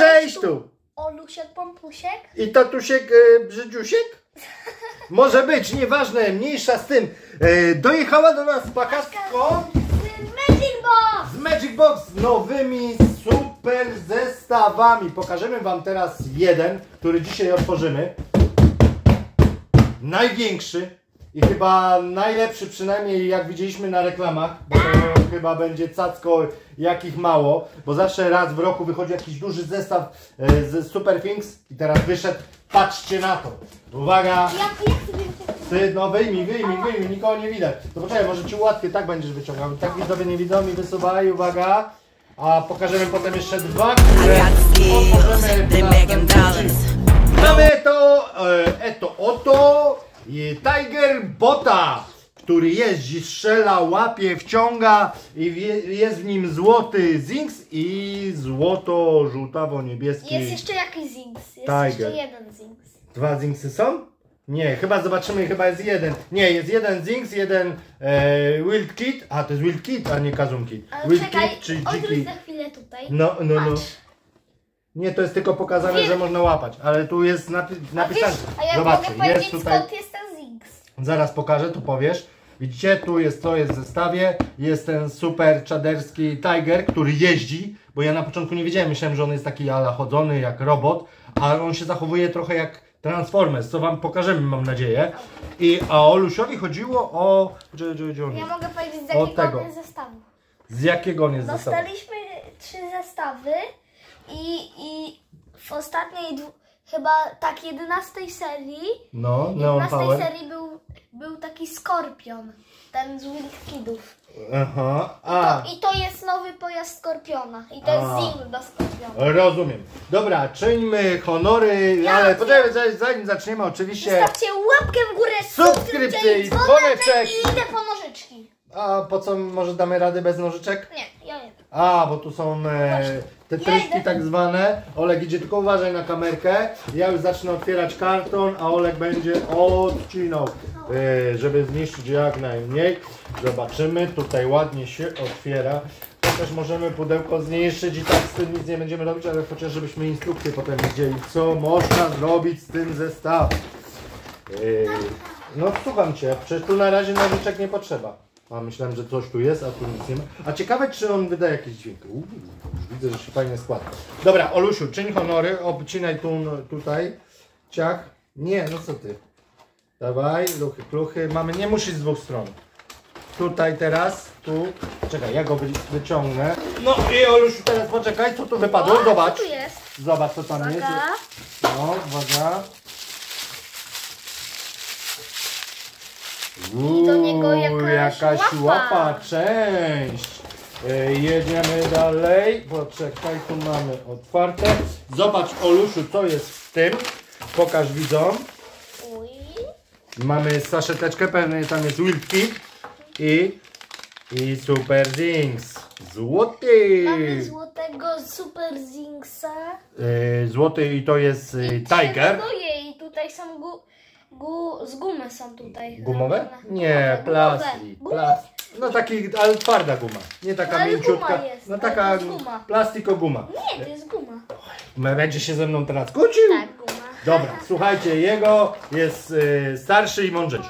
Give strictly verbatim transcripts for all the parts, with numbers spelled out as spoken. Cześć tu! Olusiek, pompusiek? I tatusiek, e, brzydziusiek? Może być, nieważne, mniejsza z tym. E, dojechała do nas pakastka z Magic Box! Z Magic Box z nowymi super zestawami. Pokażemy wam teraz jeden, który dzisiaj otworzymy. Największy i chyba najlepszy, przynajmniej jak widzieliśmy na reklamach, bo to chyba będzie cacko jakich mało, bo zawsze raz w roku wychodzi jakiś duży zestaw e, z Super Zings i teraz wyszedł, patrzcie na to, uwaga, ty no wyjmij, wyjmij, wyjmij, nikogo nie widać, to poczekaj, może ci łatwiej, tak będziesz wyciągał, tak widzowie nie widzą i wysuwaj, uwaga, a pokażemy potem jeszcze dwa, które mamy to, eto, oto, Tigerbota, który jeździ, strzela, łapie, wciąga i jest w nim złoty Zings i złoto żółtawo-niebieski. Jest jeszcze jakiś Zings, jest Tiger. Jeszcze jeden Zings. Dwa Zingsy są? Nie, chyba zobaczymy, chyba jest jeden. Nie, jest jeden Zings, jeden e, Wild Kid, a to jest Wild Kid, a nie Kazum Kid. Ale Wild czekaj, Kid, czyli odwróć za chwilę tutaj. No, no, no. Patrz. Nie, to jest tylko pokazane, Wiel... że można łapać, ale tu jest napi napisane. A, wiesz, a ja Zobaczcie, mogę jest tutaj... skąd jest ten Zings. Zaraz pokażę, tu powiesz. Widzicie, tu jest, to jest w zestawie. Jest ten super czaderski Tiger, który jeździ, bo ja na początku nie wiedziałem, myślałem, że on jest taki ala chodzony jak robot, ale on się zachowuje trochę jak Transformers, co wam pokażemy, mam nadzieję. I, a o Lusiowi chodziło o... Gdzie, gdzie, gdzie on jest? Ja mogę powiedzieć, z jakiego on jest zestawu. Z jakiego on jest zestawu? Dostaliśmy trzy zestawy. I, I w ostatniej, chyba tak jedenastej serii, no, Neon Power. serii był, był taki skorpion, ten z Wild Kidów. Aha, a. To, I to jest nowy pojazd skorpiona, i to a. jest Zing do skorpiona. Rozumiem. Dobra, czyńmy honory, ja ale poczekaj, zanim zaczniemy oczywiście... Zostawcie łapkę w górę, subskrypcję i dzwoneczek i idę po nożyczki. A po co, może damy radę bez nożyczek? Nie, ja nie. A, bo tu są... E... Te tryski tak zwane. Olek idzie, tylko uważaj na kamerkę. Ja już zacznę otwierać karton, a Olek będzie odcinał, żeby zniszczyć jak najmniej. Zobaczymy, tutaj ładnie się otwiera. Chociaż możemy pudełko zniszczyć i tak z tym nic nie będziemy robić, ale chociaż żebyśmy instrukcję potem widzieli, co można zrobić z tym zestawem. No słucham cię, przecież tu na razie nożyczek nie potrzeba. A myślałem, że coś tu jest, a tu nic nie ma. A ciekawe, czy on wyda jakieś dźwięki. Uuu, widzę, że się fajnie składa. Dobra, Olusiu, czyń honory, obcinaj tu, tutaj. Ciach. Nie, no co ty. Dawaj, luchy, kluchy. Mamy, nie musisz z dwóch stron. Tutaj teraz, tu. Czekaj, ja go wy, wyciągnę. No i Olusiu, teraz poczekaj, co tu wypadło. Zobacz. Co tu jest? Zobacz, co tam uwaga. Jest. No, uwaga. Uuu, do niego jakaś, jakaś łapa. łapa, część. E, jedziemy dalej, poczekaj, tu mamy otwarte. Zobacz, Olusiu, co jest w tym. Pokaż widzom. Mamy saszeteczkę, pewnie tam jest Wild Kid i, i Super Zings. Złoty. Mamy złotego Super Zingsa. E, złoty i to jest I Tiger. I tutaj są gu... Gu z gumy są tutaj. Gumowe? Nie, plastik. Plas no taki, ale twarda guma. Nie taka no, mięciutka. Guma jest, no taka guma. Plastikoguma. Nie, to jest guma. Będzie się ze mną teraz kłócił? Tak, guma. Dobra, słuchajcie, jego jest y, starszy i mądrzejszy.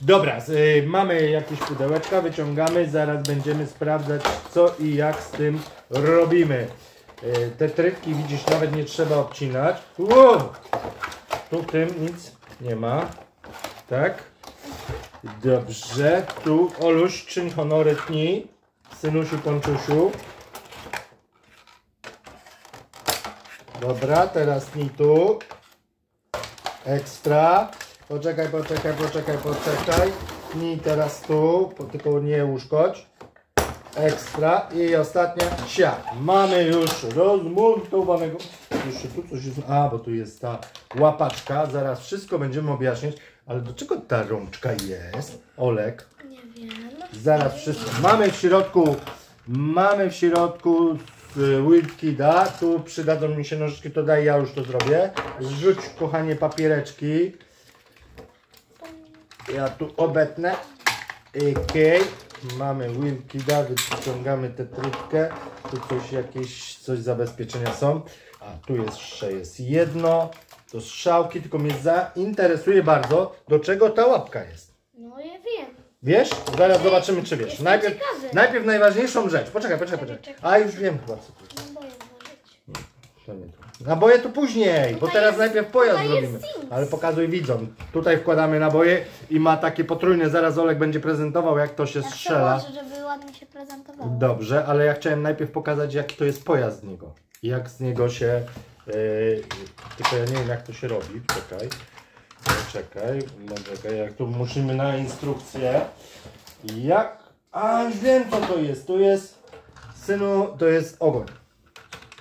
Dobra, y, mamy jakieś pudełeczka, wyciągamy. Zaraz będziemy sprawdzać, co i jak z tym robimy. Y, te trybki widzisz, nawet nie trzeba obcinać. Wow! Tu w tym nic nie ma, tak? Dobrze, tu Oluś, czyń honory, tnij. Synusiu, Ponczusiu. Dobra, teraz tnij tu. Ekstra. Poczekaj, poczekaj, poczekaj, poczekaj. Tnij teraz tu, tylko nie uszkodź. Ekstra. I ostatnia, sia. Mamy już rozmontowanego. Jeszcze tu coś jest. A, bo tu jest ta łapaczka. Zaraz wszystko będziemy objaśniać. Ale do czego ta rączka jest? Olek. Nie wiem. Zaraz wszystko. Mamy w środku. Mamy w środku z Wild Kida. Tu przydadzą mi się nożyczki. To daj, ja już to zrobię. Zrzuć, kochanie, papiereczki. Ja tu obetnę. Okej. Okay. mamy Wilkida, wyciągamy tę trutkę, tu coś jakieś, coś zabezpieczenia są, a tu jeszcze jest jedno, to strzałki, tylko mnie zainteresuje bardzo, do czego ta łapka jest. No ja wiem. Wiesz? Zaraz Ej, zobaczymy, czy wiesz. Najpierw, najpierw najważniejszą rzecz, poczekaj, poczekaj, poczekaj, a już wiem chyba co tu jest. Naboje tu później, tutaj bo teraz jest, najpierw pojazd zrobimy, ale pokazuj widzom. Tutaj wkładamy naboje i ma takie potrójne, zaraz Olek będzie prezentował jak to się ja strzela. Chcę, żeby ładnie się prezentowało. Dobrze, ale ja chciałem najpierw pokazać jaki to jest pojazd z niego. Jak z niego się, yy, tylko ja nie wiem jak to się robi, czekaj. Czekaj, czekaj, jak tu musimy na instrukcję. Jak, a już wiem co to jest, to jest, synu, to jest ogon.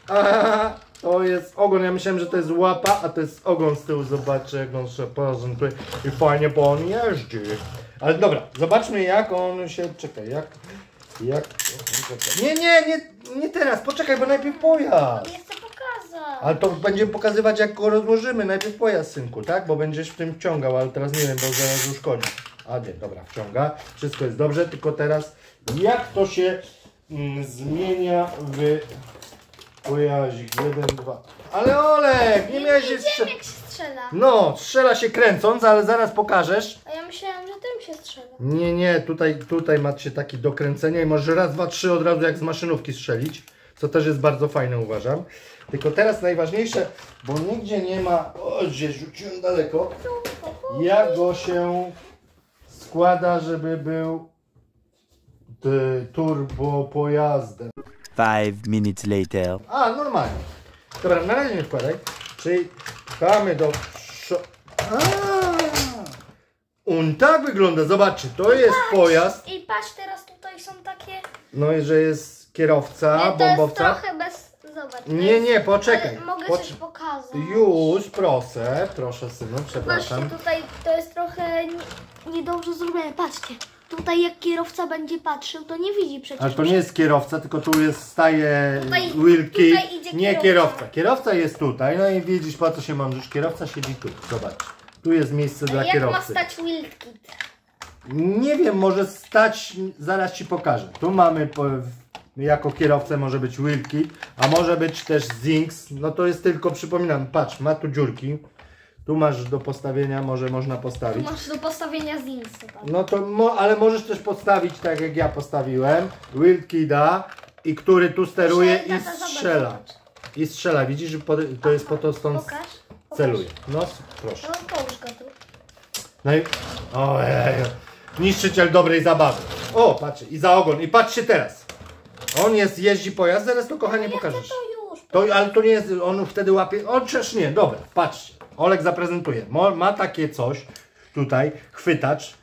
Aha, to jest ogon, ja myślałem, że to jest łapa, a to jest ogon z tyłu, zobaczę jak on się prezentuje i fajnie, bo on jeździ. Ale dobra, zobaczmy jak on się, czekaj, jak, jak, nie, nie, nie, nie teraz, poczekaj, bo najpierw pojazd. Ale to będzie pokazywać jak go rozłożymy, najpierw pojazd, synku, tak, bo będziesz w tym wciągał, ale teraz nie wiem, bo zaraz uszkodzi. A nie, dobra, wciąga, wszystko jest dobrze, tylko teraz jak to się mm, zmienia w... Pojazik, jeden, dwa. Ale Olek, nie miałeś się strzelać. Jak się strzela. No, strzela się kręcąc, ale zaraz pokażesz. A ja myślałam, że tym się strzela. Nie, nie, tutaj, tutaj macie takie dokręcenie i możesz raz, dwa, trzy od razu jak z maszynówki strzelić. Co też jest bardzo fajne, uważam. Tylko teraz najważniejsze, bo nigdzie nie ma... O, gdzieś rzuciłem daleko. Jak go się składa, żeby był ty, turbo pojazdem. Five minutes later. A, normalnie. Dobra, na razie nie wkładaj. Czyli pchamy do przodu. On tak wygląda, zobaczcie, to I jest patrz, pojazd. I patrz, teraz tutaj są takie... No i że jest kierowca, nie, to bombowca. Jest trochę bez... Zobacz. Nie, nie, poczekaj. Ale mogę Pocz... coś pokazać. Już, proszę, proszę synu, przepraszam. Patrzcie, tutaj to jest trochę nie, niedobrze zrobione, patrzcie. Tutaj jak kierowca będzie patrzył, to nie widzi przecież. Ale to nie jest kierowca, tylko tu jest staje Wilki. Nie kierowca. Kierowca jest tutaj, no i widzisz po co się mądrzysz. Kierowca siedzi tu, zobacz. Tu jest miejsce dla kierowcy. Jak ma stać Wilki? Nie wiem, może stać, zaraz ci pokażę. Tu mamy, jako kierowcę może być Wilki, a może być też Zings. No to jest tylko, przypominam, patrz, ma tu dziurki. Tu masz do postawienia, może można postawić. Tu masz do postawienia Zings. No to, mo, ale możesz też postawić tak jak ja postawiłem. Wild Kida, i który tu steruje i strzela. I strzela, widzisz, to jest po to stąd pokaż, pokaż. Celuje. No proszę. No połóż go tu. No i, ojej, niszczyciel dobrej zabawy. O, patrzcie, i za ogon, i patrzcie teraz. On jest, jeździ pojazd, zaraz to kochanie no, pokażesz. To już, to, ale to nie jest, on wtedy łapie, on przecież nie, dobra, patrzcie. Olek zaprezentuje. Ma takie coś tutaj, chwytacz.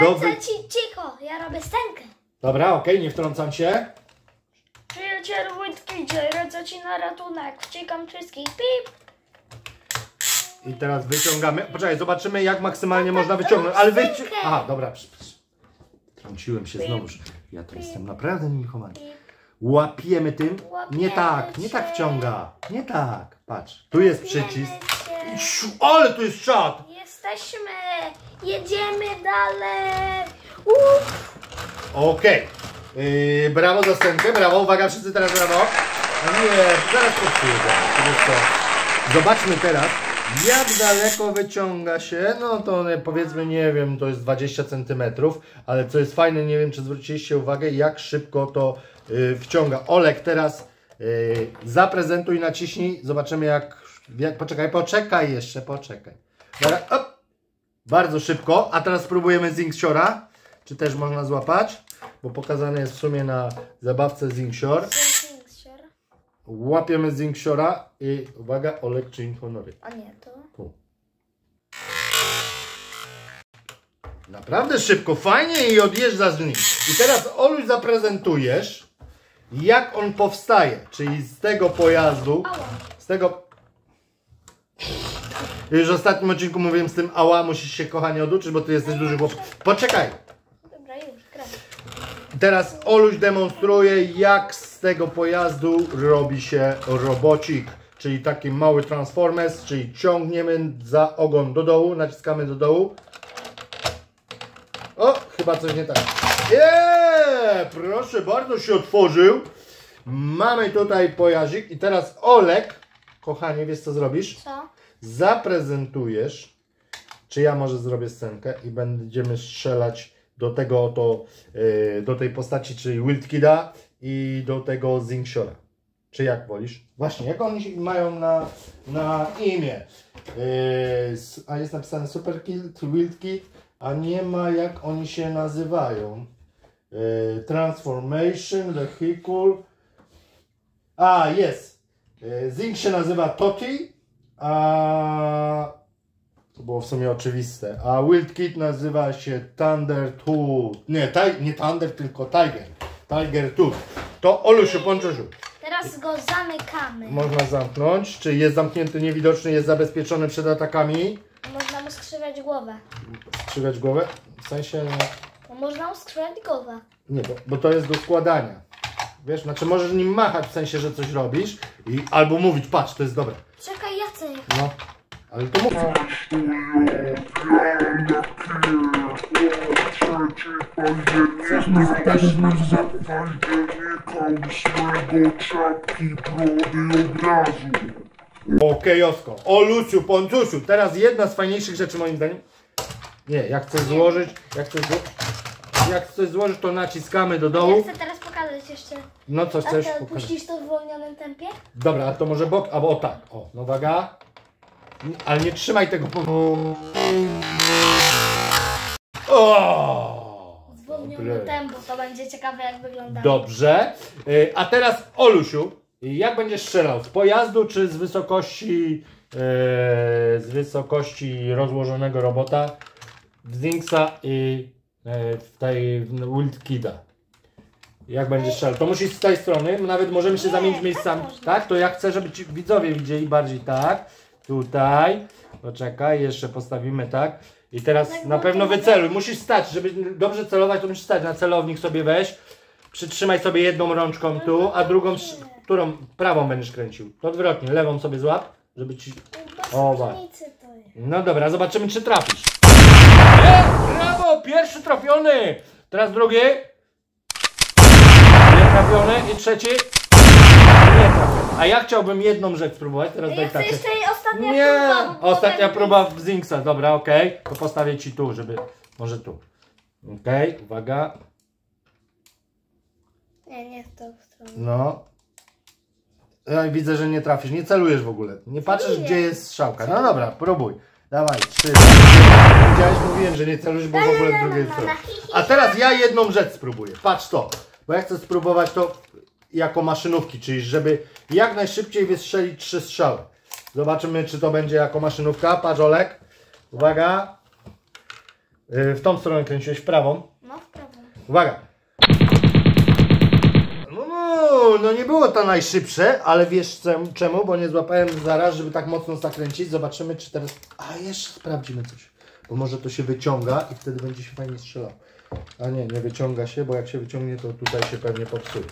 Do wy... Lecę ci, cicho, ja robię scenkę. Dobra, okej, okay, nie wtrącam się. Przyjaciel Witkidzie, lecę ci na ratunek, wciekam wszystkich, pip. I teraz wyciągamy, poczekaj, zobaczymy jak maksymalnie no, można wyciągnąć, ale wyci... Aha, dobra, wtrąciłem się pip. Znowuż. Ja to pip. Jestem naprawdę niechowany. Łapiemy tym, Łapiemy nie tak, się. nie tak wciąga, nie tak, patrz, tu jest przycisk. Ale tu jest czat! Jesteśmy! Jedziemy dalej! Okej. Okay. Yy, brawo za scenkę, brawo. Uwaga, wszyscy teraz brawo. Nie, zaraz to przyjdzie. Zobaczmy teraz, jak daleko wyciąga się. No to powiedzmy, nie wiem, to jest dwadzieścia centymetrów, ale co jest fajne, nie wiem, czy zwróciliście uwagę, jak szybko to yy, wciąga. Olek, teraz yy, zaprezentuj, naciśnij. Zobaczymy, jak... Jak, poczekaj, poczekaj jeszcze, poczekaj. Dobra, op. Bardzo szybko, a teraz spróbujemy Zingsiora. Czy też można złapać? Bo pokazane jest w sumie na zabawce Zingsior. Łapiemy Zingsiora i uwaga, Olek czyni honory. A nie, to... Tu. Naprawdę szybko, fajnie i odjeżdża z nim. I teraz Oluś zaprezentujesz, jak on powstaje. Czyli z tego pojazdu, z tego... Już w ostatnim odcinku mówiłem z tym ała, musisz się kochanie oduczyć, bo ty jesteś no, duży chłop. Poczekaj! Dobra, już, graj. Teraz Oluś demonstruje, jak z tego pojazdu robi się robocik. Czyli taki mały Transformers, czyli ciągniemy za ogon do dołu, naciskamy do dołu. O, chyba coś nie tak. Eee, proszę bardzo, się otworzył. Mamy tutaj pojazdik i teraz Olek, kochanie, wiesz co zrobisz? Co? Zaprezentujesz, czy ja może zrobię scenkę i będziemy strzelać do tego oto, yy, do tej postaci, czyli Wild Kida i do tego Zingsiora. Czy jak wolisz? Właśnie, jak oni mają na, na imię? Yy, a jest napisane Super Kid, Wild Kid, a nie ma jak oni się nazywają. Yy, transformation, Vehicle. A, jest. Yy, Zing się nazywa Toti, a... To było w sumie oczywiste. A Wild Kid nazywa się Tiger Tooth. Nie, nie Thunder, tylko Tiger. Tiger Tooth. To Olusiu, Ponczusiu. Teraz go zamykamy. Można zamknąć. Czy jest zamknięty, niewidoczny, jest zabezpieczony przed atakami? Można mu skrzywiać głowę. Skrzywiać głowę? W sensie... Bo można mu skrzywiać głowę. Nie, bo, bo to jest do składania. Wiesz, znaczy możesz nim machać, w sensie, że coś robisz i albo mówić, patrz, to jest dobre. Czekaj, Jacek. No. Ale to mówię. Okej, Osko. O, Luciu, Ponczusiu, teraz jedna z fajniejszych rzeczy moim zdaniem. Nie, jak chcesz złożyć, jak chcesz złożyć, jak chcesz złożyć, to naciskamy do dołu. Ja chcę teraz pokazać jeszcze. No co chcesz? A to puścisz to w wolnionym tempie? Dobra, a to może bok, albo o tak. O, no uwaga. Ale nie trzymaj tego. O! Zwolniony tempo, to będzie ciekawe jak wygląda. Dobrze. A teraz Olusiu, jak będziesz strzelał? Z pojazdu czy z wysokości e, z wysokości rozłożonego robota Zingsa i e, w tej Wild Kida? Jak będziesz strzelał? To musisz z tej strony, nawet możemy się nie, zamienić miejscami. Tak, tak? To ja chcę, żeby ci widzowie widzieli bardziej tak. Tutaj, poczekaj, jeszcze postawimy tak. I teraz tak na pewno wyceluj. Musisz stać, żeby dobrze celować, to musisz stać. Na celownik sobie weź, przytrzymaj sobie jedną rączką tu, a drugą, którą prawą będziesz kręcił. Odwrotnie, lewą sobie złap, żeby ci... O, właśnie. No dobra, zobaczymy czy trafisz. Jest, brawo, pierwszy trafiony. Teraz drugi. Nie trafiony i trzeci. Nie trafiony. A ja chciałbym jedną rzecz spróbować, teraz ja daj tacy. Ostatnia nie, próba, ostatnia próba w Zingsa, dobra, okej. Okay. To postawię ci tu, żeby. Może tu. Okej, okay, uwaga. Nie, nie w tą stronę. No. Ja widzę, że nie trafisz. Nie celujesz w ogóle. Nie patrzysz, Celuję. gdzie jest strzałka. No dobra, próbuj. Dawaj, trzy. Widziałeś, mówiłem, że nie celujesz, bo w ogóle w drugiej stronie. A teraz ja jedną rzecz spróbuję. Patrz to. Bo ja chcę spróbować to jako maszynówki, czyli żeby jak najszybciej wystrzelić trzy strzały. Zobaczymy, czy to będzie jako maszynówka. Patrz, Olek. Uwaga. Yy, w tą stronę kręciłeś, w prawą. No, w prawą. Uwaga. No, no, no nie było to najszybsze, ale wiesz czemu? Bo nie złapałem zaraz, żeby tak mocno zakręcić. Zobaczymy, czy teraz... A, jeszcze sprawdzimy coś. Bo może to się wyciąga i wtedy będzie się fajnie strzelało. A nie, nie wyciąga się, bo jak się wyciągnie, to tutaj się pewnie popsuje.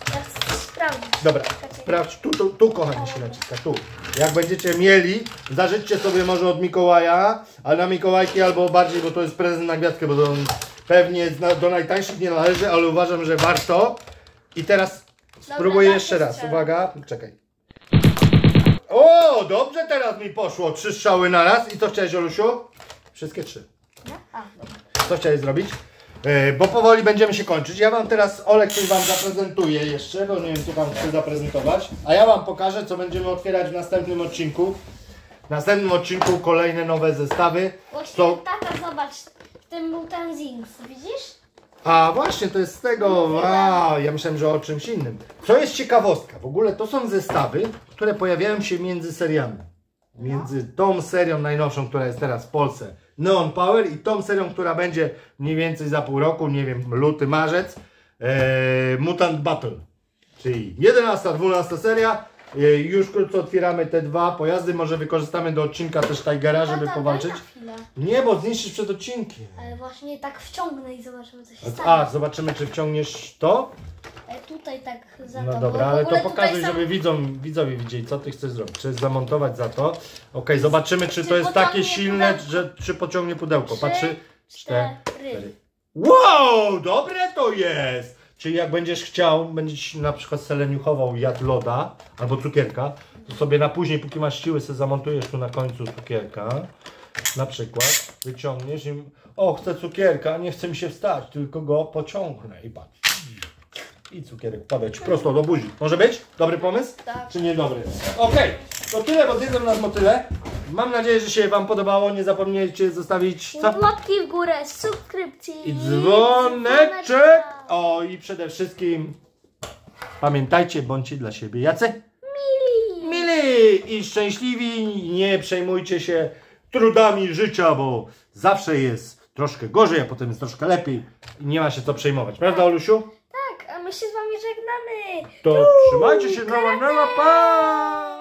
Dobra, sprawdź, tu, tu, tu kochani się naciska, tu. Jak będziecie mieli, zażyczcie sobie może od Mikołaja, ale na Mikołajki albo bardziej, bo to jest prezent na gwiazdkę, bo to pewnie do najtańszych nie należy, ale uważam, że warto. I teraz spróbuję jeszcze raz, uwaga, czekaj. O, dobrze teraz mi poszło, trzy strzały na raz. I co chciałeś, Olusiu? Wszystkie trzy. Co chciałeś zrobić? Bo powoli będziemy się kończyć. Ja wam teraz, Olek, coś wam zaprezentuje jeszcze, bo nie wiem, co wam chcę zaprezentować. A ja wam pokażę, co będziemy otwierać w następnym odcinku. W następnym odcinku kolejne nowe zestawy. Właśnie, co... tata, zobacz, w tym był ten Zings, widzisz? A właśnie, to jest z tego, wow, ja myślałem, że o czymś innym. To jest ciekawostka, w ogóle to są zestawy, które pojawiają się między seriami. Między tą serią najnowszą, która jest teraz w Polsce, Neon Power, i tą serią, która będzie mniej więcej za pół roku, nie wiem, luty, marzec, ee, Mutant Battle. Czyli jedenasta, dwunasta seria. E, już krótko otwieramy te dwa pojazdy. Może wykorzystamy do odcinka też Tigera, żeby Tata, powalczyć. Nie, bo zniszczysz przed odcinkiem. Ale właśnie tak wciągnę i zobaczymy, co się stanie. A, zobaczymy, czy wciągniesz to? E, tutaj tak za No dobra, ale to pokazuj, sam... żeby widzom, widzowie widzieli, co ty chcesz zrobić. Czy zamontować za to. Ok, zobaczymy, czy, czy to jest takie silne, pudełko. że czy pociągnie pudełko. Trzy, Patrzy. Cztery. cztery. Wow, dobre to jest! Czyli jak będziesz chciał, będziesz na przykład seleniuchował, jadł loda albo cukierka, to sobie na później, póki masz siły, sobie zamontujesz tu na końcu cukierka. Na przykład wyciągniesz i o, chcę cukierka, nie chce mi się wstać, tylko go pociągnę i patrz. I cukierek pada ci prosto do buzi. Może być? Dobry pomysł? Tak. Czy niedobry? Okej, to tyle, bo zjedzą nas motyle. Mam nadzieję, że się wam podobało. Nie zapomnijcie zostawić łapki w górę, subskrypcji i dzwoneczek. O, i przede wszystkim pamiętajcie, bądźcie dla siebie jacy? Mili. Mili i szczęśliwi. Nie przejmujcie się trudami życia, bo zawsze jest troszkę gorzej, a potem jest troszkę lepiej. Nie ma się co przejmować. Prawda, Olusiu? Tak, a my się z wami żegnamy. To Uuu, trzymajcie się, na pa!